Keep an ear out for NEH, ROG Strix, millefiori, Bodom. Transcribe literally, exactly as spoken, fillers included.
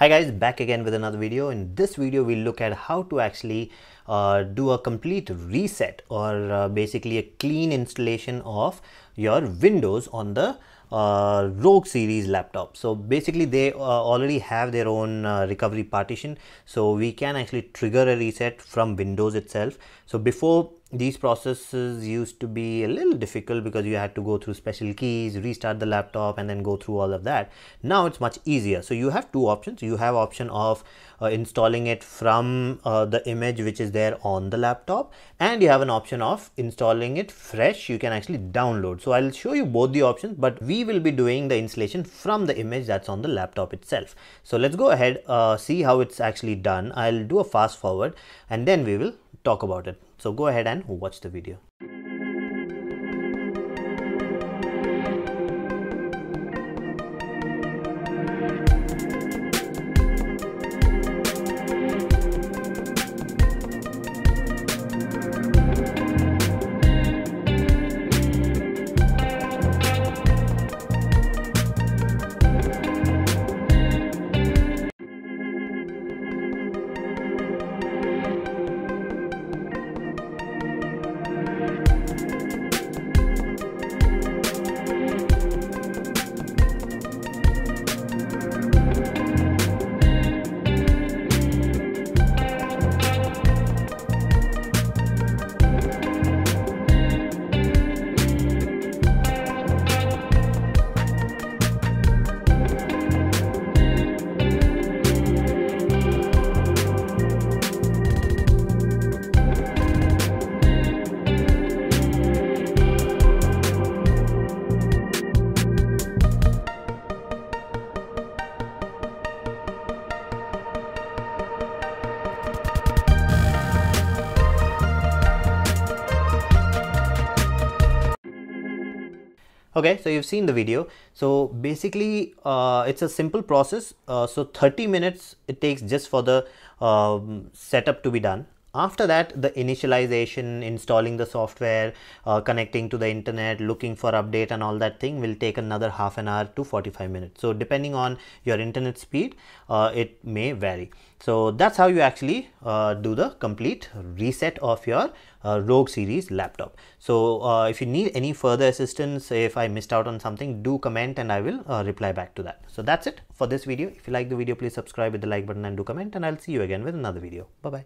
Hi guys, back again with another video. In this video we'll look at how to actually uh, do a complete reset or uh, basically a clean installation of your Windows on the uh, ROG series laptop. So basically they uh, already have their own uh, recovery partition, so we can actually trigger a reset from Windows itself. So before, these processes used to be a little difficult because you had to go through special keys, restart the laptop, and then go through all of that. Now it's much easier. So you have two options. You have option of uh, installing it from uh, the image which is there on the laptop, and you have an option of installing it fresh. You can actually download. So I'll show you both the options, but we will be doing the installation from the image that's on the laptop itself. So let's go ahead, uh, see how it's actually done. I'll do a fast forward and then we will talk about it. So go ahead and watch the video. Okay, so you've seen the video. So basically uh, it's a simple process. Uh, so thirty minutes it takes just for the uh, setup to be done. After that, the initialization, installing the software, uh, connecting to the internet, looking for update and all that thing will take another half an hour to forty-five minutes. So depending on your internet speed, uh, it may vary. So that's how you actually uh, do the complete reset of your uh, ROG series laptop. So uh, if you need any further assistance, if I missed out on something, do comment and I will uh, reply back to that. So that's it for this video. If you like the video, please subscribe with the like button and do comment, and I'll see you again with another video. Bye-bye.